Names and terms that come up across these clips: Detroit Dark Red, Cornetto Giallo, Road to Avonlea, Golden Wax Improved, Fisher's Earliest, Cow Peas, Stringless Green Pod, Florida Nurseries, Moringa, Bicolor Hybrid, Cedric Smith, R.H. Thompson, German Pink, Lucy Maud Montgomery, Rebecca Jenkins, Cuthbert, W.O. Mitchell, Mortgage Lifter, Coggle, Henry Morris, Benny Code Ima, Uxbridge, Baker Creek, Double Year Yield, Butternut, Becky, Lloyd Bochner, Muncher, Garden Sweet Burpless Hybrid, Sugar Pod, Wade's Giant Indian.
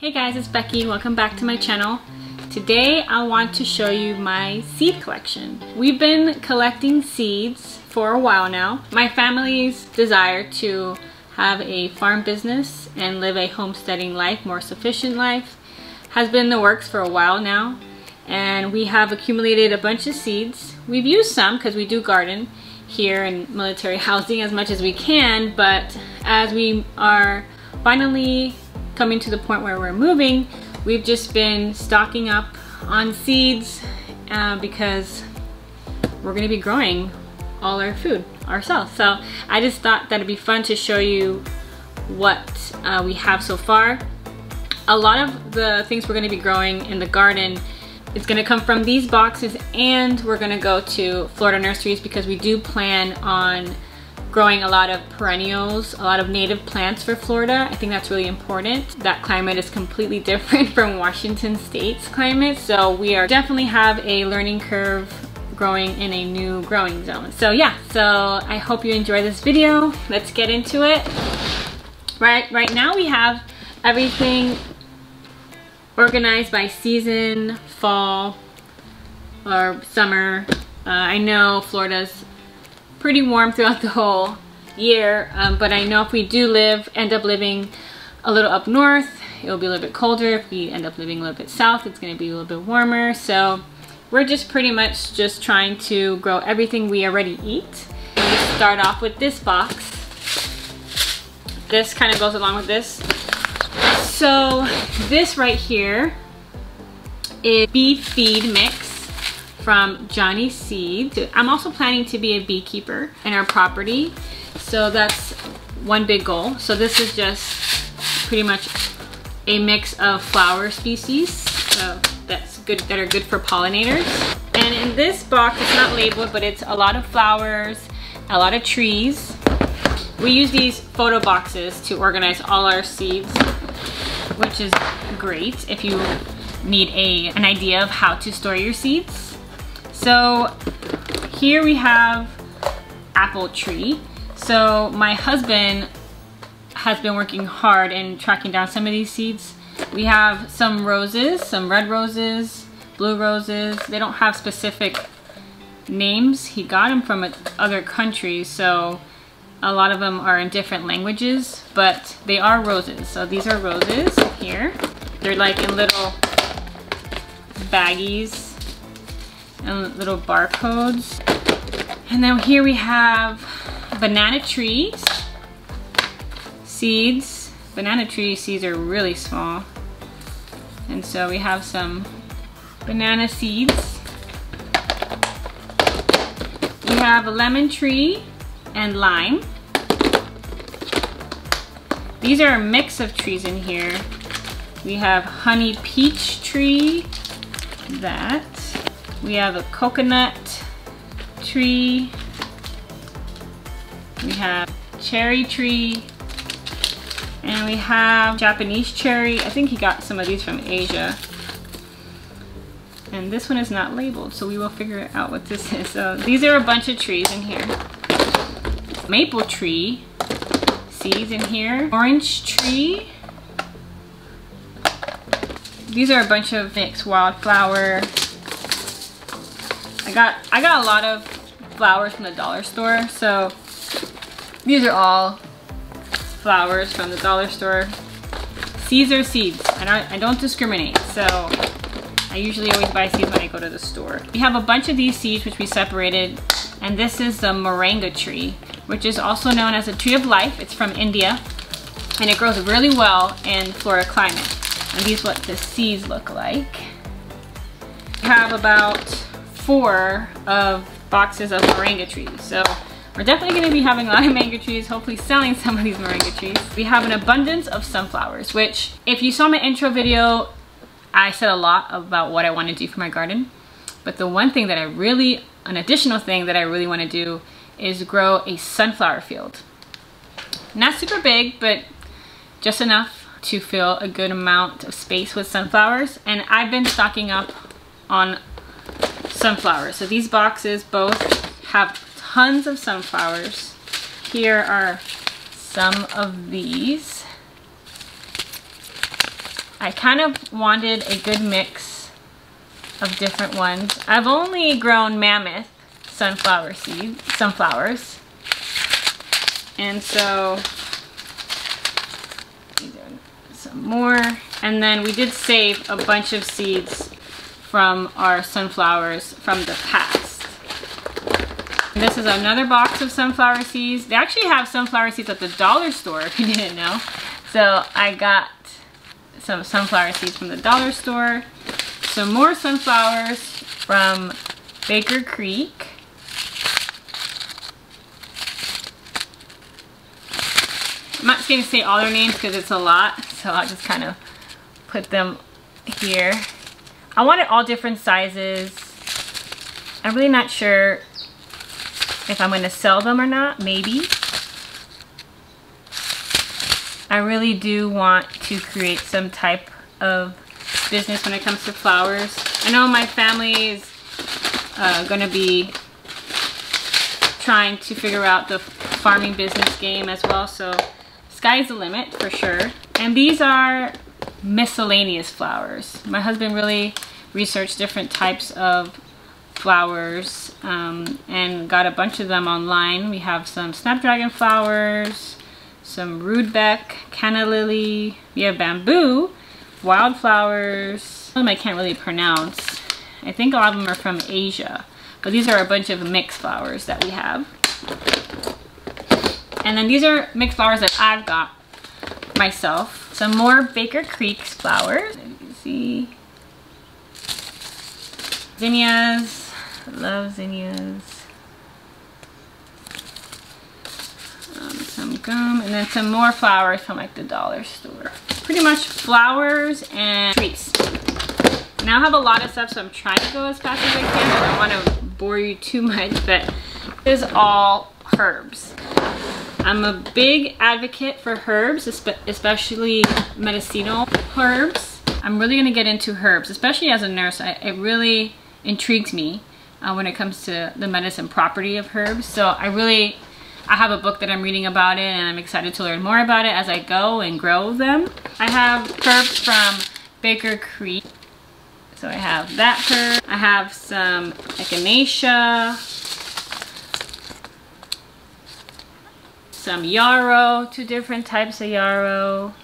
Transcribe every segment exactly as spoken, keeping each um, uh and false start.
Hey guys, it's Becky. Welcome back to my channel. Today I want to show you my seed collection. We've been collecting seeds for a while now. My family's desire to have a farm business and live a homesteading life, more sufficient life, has been in the works for a while now. And we have accumulated a bunch of seeds. We've used some because we do garden here in military housing as much as we can, but as we are finally coming to the point where we're moving, we've just been stocking up on seeds uh, because we're going to be growing all our food ourselves. So I just thought that it'd be fun to show you what uh, we have so far. A lot of the things we're going to be growing in the garden is going to come from these boxes, and we're going to go to Florida Nurseries because we do plan on growing a lot of perennials, a lot of native plants for Florida. I think that's really important. That climate is completely different from Washington State's climate, so we are definitely have a learning curve growing in a new growing zone. So yeah, so I hope you enjoy this video. Let's get into it. Right, right now we have everything organized by season, fall, or summer. Uh, I know Florida's pretty warm throughout the whole year, um, but I know if we do live, end up living a little up north, it'll be a little bit colder. If we end up living a little bit south, it's gonna be a little bit warmer. So we're just pretty much just trying to grow everything we already eat. We start off with this box. This kind of goes along with this. So this right here is beef feed mix from Johnny Seeds. I'm also planning to be a beekeeper in our property, so that's one big goal. So this is just pretty much a mix of flower species, so that's good, that are good for pollinators. And in this box, it's not labeled, but it's a lot of flowers, a lot of trees. We use these photo boxes to organize all our seeds, which is great if you need a an idea of how to store your seeds. So here we have apple tree. So my husband has been working hard in tracking down some of these seeds. We have some roses, some red roses, blue roses. They don't have specific names. He got them from other countries, so a lot of them are in different languages, but they are roses. So these are roses here. They're like in little baggies and little barcodes. And then here we have banana tree seeds. Banana tree seeds are really small, and so we have some banana seeds. We have a lemon tree and lime. These are a mix of trees in here. We have honey peach tree, that. We have a coconut tree. We have cherry tree. And we have Japanese cherry. I think he got some of these from Asia. And this one is not labeled, so we will figure out what this is. So these are a bunch of trees in here. Maple tree seeds in here. Orange tree. These are a bunch of mixed wildflower. I got, I got a lot of flowers from the dollar store, so these are all flowers from the dollar store. Seeds are seeds, and I, I don't discriminate, so I usually always buy seeds when I go to the store. We have a bunch of these seeds which we separated, and this is the moringa tree, which is also known as a tree of life. It's from India, and it grows really well in Florida climate. And these are what the seeds look like. We have about four of boxes of moringa trees. So we're definitely going to be having a lot of mango trees, hopefully selling some of these moringa trees. We have an abundance of sunflowers, which if you saw my intro video, I said a lot about what I want to do for my garden. But the one thing that I really, an additional thing that I really want to do is grow a sunflower field. Not super big, but just enough to fill a good amount of space with sunflowers. And I've been stocking up on sunflowers. So these boxes both have tons of sunflowers. Here are some of these. I kind of wanted a good mix of different ones. I've only grown mammoth sunflower seeds, sunflowers. And so, some more. And then we did save a bunch of seeds from our sunflowers from the past. And this is another box of sunflower seeds. They actually have sunflower seeds at the dollar store, if you didn't know. So I got some sunflower seeds from the dollar store, some more sunflowers from Baker Creek, I'm not going to say all their names because it's a lot, so I'll just kind of put them here. I wanted all different sizes. I'm really not sure if I'm going to sell them or not, maybe. I really do want to create some type of business when it comes to flowers. I know my family is uh, going to be trying to figure out the farming business game as well, so sky's the limit for sure. And these are miscellaneous flowers. My husband really researched different types of flowers um, and got a bunch of them online. We have some snapdragon flowers, some roodbeck, canna lily, we have bamboo, wildflowers, some of them I can't really pronounce. I think a lot of them are from Asia, but these are a bunch of mixed flowers that we have. And then these are mixed flowers that I've got myself. Some more Baker Creek's flowers. You can see zinnias. I love zinnias. Um, some gum, and then some more flowers from like the dollar store. Pretty much flowers and trees. Now I have a lot of stuff, so I'm trying to go as fast as I can. I don't want to bore you too much, but this is all herbs. I'm a big advocate for herbs, especially medicinal herbs. I'm really going to get into herbs, especially as a nurse. I, it really intrigues me uh, when it comes to the medicine property of herbs. So I really, I have a book that I'm reading about it, and I'm excited to learn more about it as I go and grow them. I have herbs from Baker Creek. So I have that herb. I have some echinacea. Some yarrow, two different types of yarrow.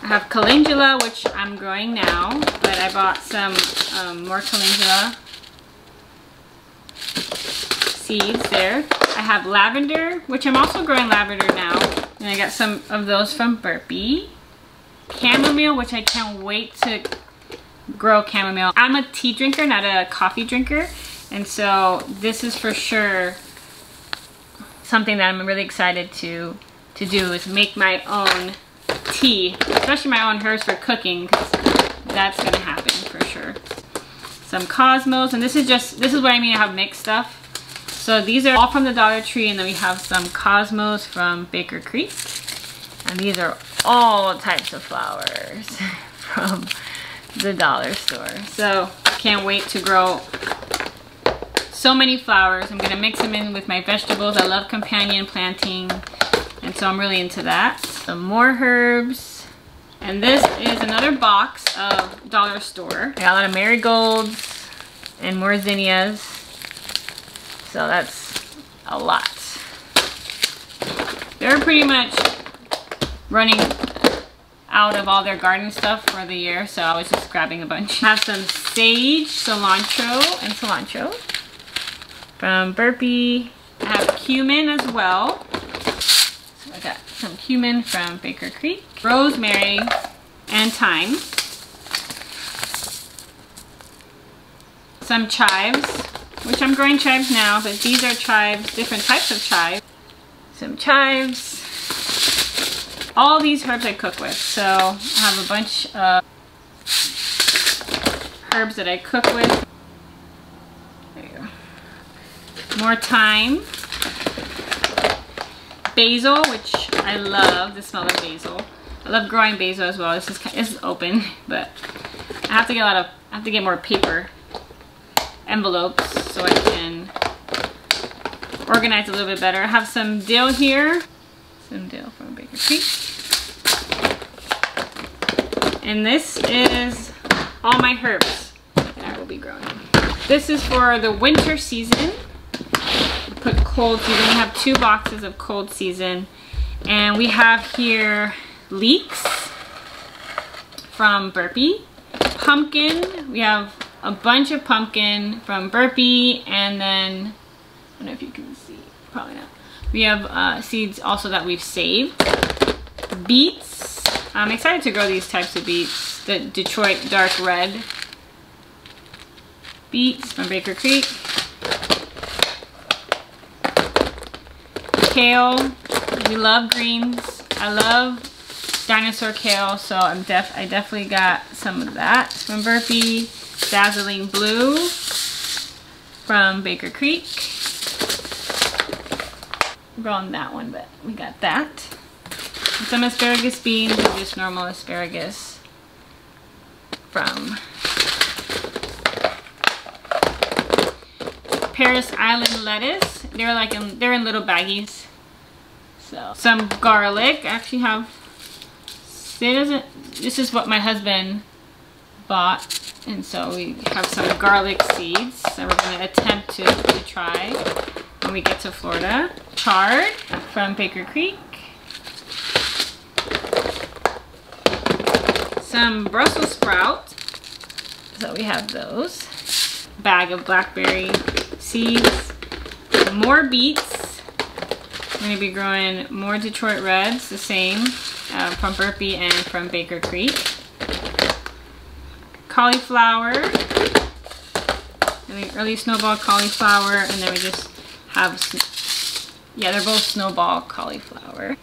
I have calendula, which I'm growing now, but I bought some um, more calendula seeds there. I have lavender, which I'm also growing lavender now, and I got some of those from Burpee. Chamomile, which I can't wait to grow chamomile. I'm a tea drinker, not a coffee drinker, and so this is for sure something that I'm really excited to to do, is make my own tea, especially my own herbs for cooking, because that's going to happen for sure. Some cosmos, and this is just, this is what I mean I have mixed stuff. So these are all from the Dollar Tree, and then we have some cosmos from Baker Creek, and these are all types of flowers from the dollar store. So can't wait to grow so many flowers. I'm gonna mix them in with my vegetables. I love companion planting, and so I'm really into that. Some more herbs. And this is another box of dollar store. I got a lot of marigolds and more zinnias. So that's a lot. They're pretty much running out of all their garden stuff for the year, so I was just grabbing a bunch. I have some sage, cilantro, and cilantro. From Burpee. I have cumin as well. So I got some cumin from Baker Creek. Rosemary and thyme. Some chives, which I'm growing chives now, but these are chives, different types of chives. Some chives. All these herbs I cook with. So I have a bunch of herbs that I cook with. More thyme, basil, which I love the smell of basil. I love growing basil as well. This is kind of, this is open, but I have to get a lot of, I have to get more paper envelopes so I can organize a little bit better. I have some dill here, some dill from Baker Creek. And this is all my herbs that I will be growing. This is for the winter season. Put cold season. We have two boxes of cold season. And we have here leeks from Burpee. Pumpkin. We have a bunch of pumpkin from Burpee. And then, I don't know if you can see. Probably not. We have uh, seeds also that we've saved. Beets. I'm excited to grow these types of beets. The Detroit Dark Red beets from Baker Creek. Kale. We love greens. I love dinosaur kale, so I'm def I definitely got some of that from Burpee. Dazzling Blue from Baker Creek. I'm growing that one, but we got that. And some asparagus beans, just normal asparagus from Paris Island lettuce. They're like in, they're in little baggies. So some garlic. I actually have. It doesn't. This is what my husband bought, and so we have some garlic seeds that we're going to attempt to, to try when we get to Florida. Chard from Baker Creek. Some Brussels sprouts. So we have those. Bag of blackberry seeds. More beets. I'm going to be growing more Detroit Reds, the same uh, from Burpee and from Baker Creek. Cauliflower, and the early snowball cauliflower, and then we just have, yeah, they're both snowball cauliflower.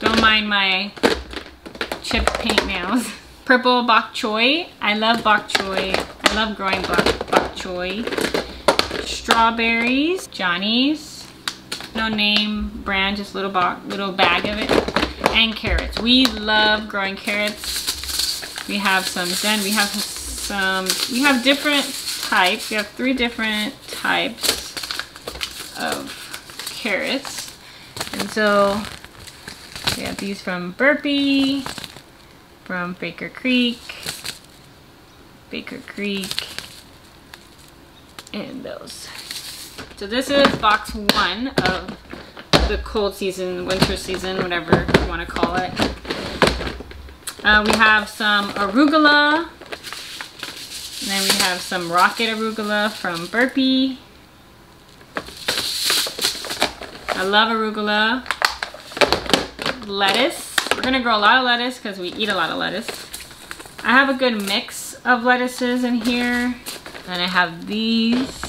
Don't mind my chipped paint nails. Purple bok choy. I love bok choy. I love growing bok, bok choy. Strawberries, Johnny's, no name brand, just little box, little bag of it, and carrots. We love growing carrots. We have some. Then we have some. We have different types. We have three different types of carrots, and so we have these from Burpee, from Baker Creek, Baker Creek. And those. So this is box one of the cold season, winter season, whatever you want to call it. Uh, we have some arugula. And then we have some rocket arugula from Burpee. I love arugula. Lettuce. We're going to grow a lot of lettuce because we eat a lot of lettuce. I have a good mix of lettuces in here. Then I have these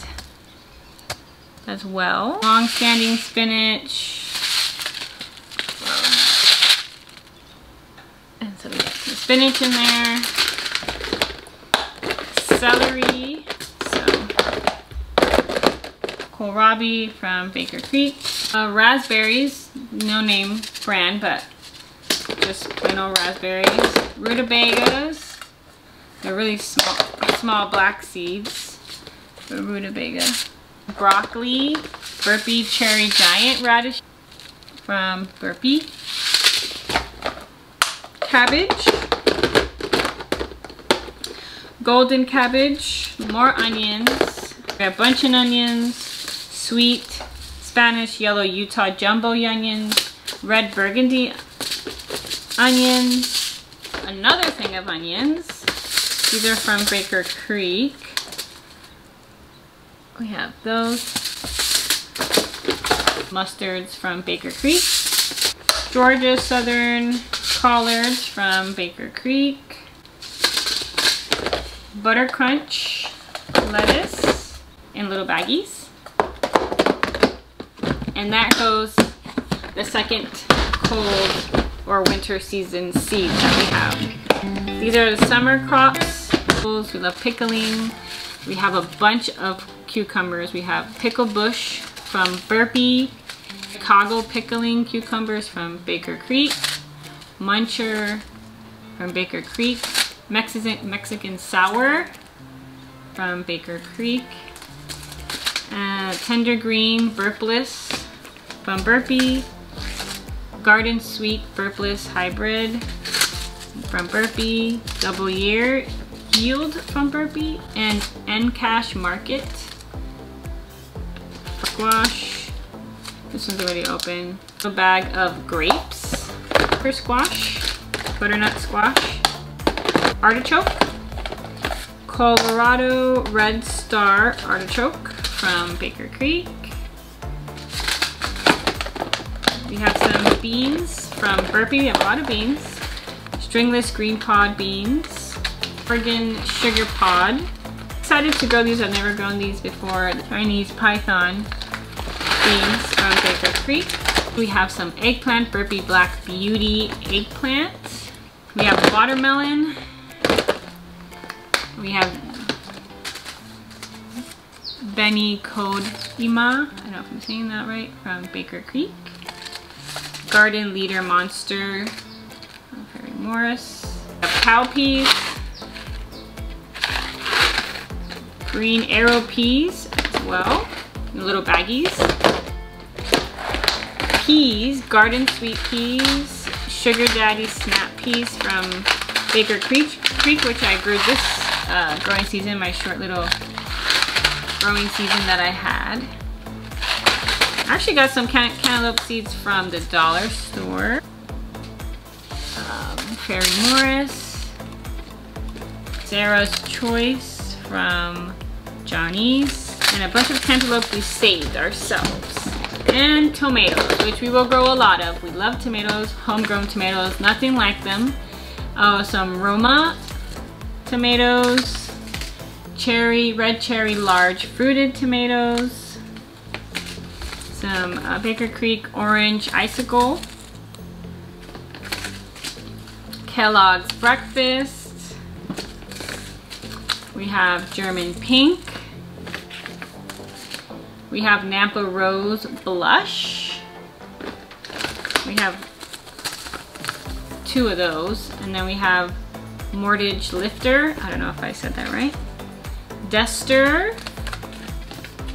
as well. Long-standing spinach. And so we got some spinach in there. Celery. So kohlrabi from Baker Creek. Uh, raspberries. No name brand, but just plain old raspberries. Rutabagas. They're really small. Small black seeds for rutabaga. Broccoli, Burpee Cherry Giant Radish from Burpee. Cabbage, golden cabbage, more onions. We have bunchen onions, sweet, Spanish yellow Utah jumbo onions, red burgundy onions, another thing of onions. These are from Baker Creek. We have those. Mustards from Baker Creek. Georgia Southern collards from Baker Creek. Butter Crunch lettuce in little baggies. And that goes the second cold or winter season seed that we have. These are the summer crops. We love pickling. We have a bunch of cucumbers. We have Pickle Bush from Burpee. Coggle pickling cucumbers from Baker Creek. Muncher from Baker Creek. Mexican, Mexican Sour from Baker Creek. Uh, Tender Green Burpless from Burpee. Garden Sweet Burpless Hybrid from Burpee, Double Year Yield from Burpee, and NCash Market. Squash. This one's already open. A bag of grapes for squash. Butternut squash. Artichoke. Colorado Red Star artichoke from Baker Creek. We have some beans from Burpee. We have a lot of beans. Stringless Green Pod beans. Oregon Sugar Pod. Excited to grow these. I've never grown these before. Chinese Python beans from Baker Creek. We have some eggplant. Burpee Black Beauty eggplant. We have watermelon. We have Benny Code Ima. I don't know if I'm saying that right. From Baker Creek. Garden Leader Monster, Henry Morris. Cow Peas. Green Arrow Peas as well, in little baggies. Peas, Garden Sweet Peas. Sugar Daddy Snap Peas from Baker Creek, Creek which I grew this uh, growing season, my short little growing season that I had. I actually got some can cantaloupe seeds from the dollar store. Um, Henry Morris. Sarah's Choice from Johnny's. And a bunch of cantaloupe we saved ourselves. And tomatoes, which we will grow a lot of. We love tomatoes, homegrown tomatoes, nothing like them. Oh, some Roma tomatoes. Cherry, red cherry, large fruited tomatoes. Some uh, Baker Creek Orange Icicle. Kellogg's Breakfast. We have German Pink. We have Nampa Rose Blush. We have two of those. And then we have Mortgage Lifter. I don't know if I said that right. Duster.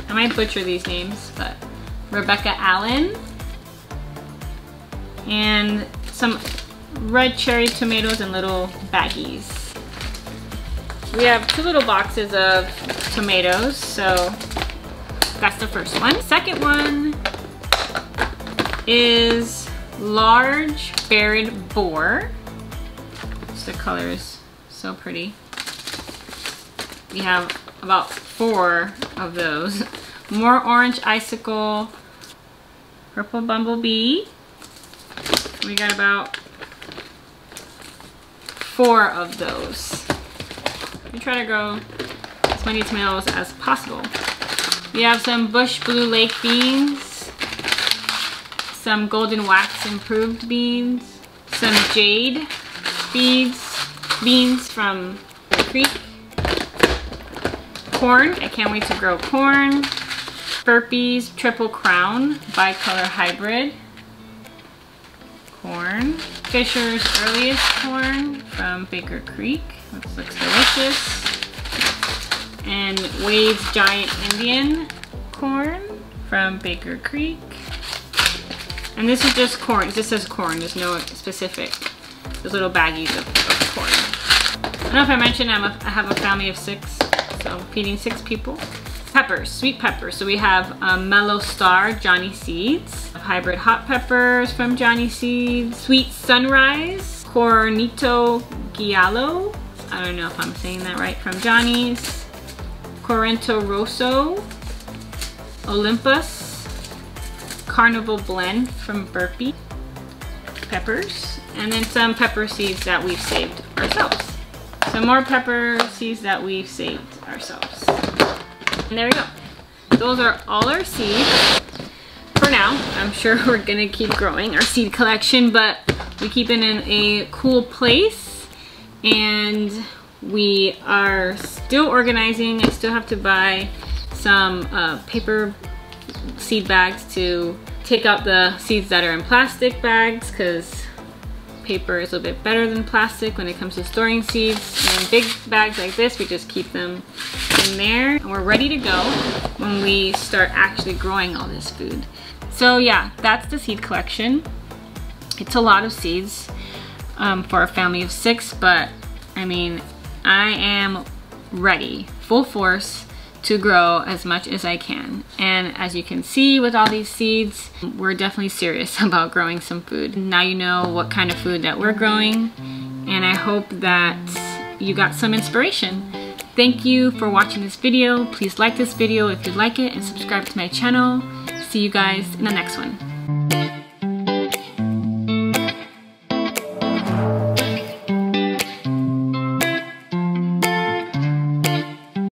I might butcher these names, but Rebecca Allen, and some red cherry tomatoes in little baggies. We have two little boxes of tomatoes, so that's the first one. Second one is large berried boar. Just the color is so pretty. We have about four of those. More orange icicle, purple bumblebee. We got about four of those. We try to grow as many tomatoes as possible. We have some bush blue lake beans, some golden wax improved beans, some jade beads, beans from the creek. Corn, I can't wait to grow corn. Burpee's Triple Crown Bicolor Hybrid corn. Fisher's Earliest Corn from Baker Creek, which looks delicious. And Wade's Giant Indian Corn from Baker Creek. And this is just corn. It just says corn. There's no specific. There's little baggies of, of corn. I don't know if I mentioned I'm a, I have a family of six, so feeding six people. Peppers, sweet peppers. So we have um, Mellow Star, Johnny Seeds, Hybrid Hot Peppers from Johnny Seeds, Sweet Sunrise, Cornetto Giallo, I don't know if I'm saying that right, from Johnny's, Corento Rosso, Olympus, Carnival Blend from Burpee, peppers, and then some pepper seeds that we've saved ourselves. Some more pepper seeds that we've saved ourselves. And there we go. Those are all our seeds for now. I'm sure we're gonna keep growing our seed collection, but we keep it in a cool place and we are still organizing. I still have to buy some uh, paper seed bags to take out the seeds that are in plastic bags, because paper is a little bit better than plastic when it comes to storing seeds. And in big bags like this, we just keep them in there and we're ready to go when we start actually growing all this food. So yeah, that's the seed collection. It's a lot of seeds um, for a family of six, but I mean, I am ready, full force, to grow as much as I can. And as you can see with all these seeds, we're definitely serious about growing some food. Now you know what kind of food that we're growing, and I hope that you got some inspiration. Thank you for watching this video. Please like this video if you like it and subscribe to my channel. See you guys in the next one.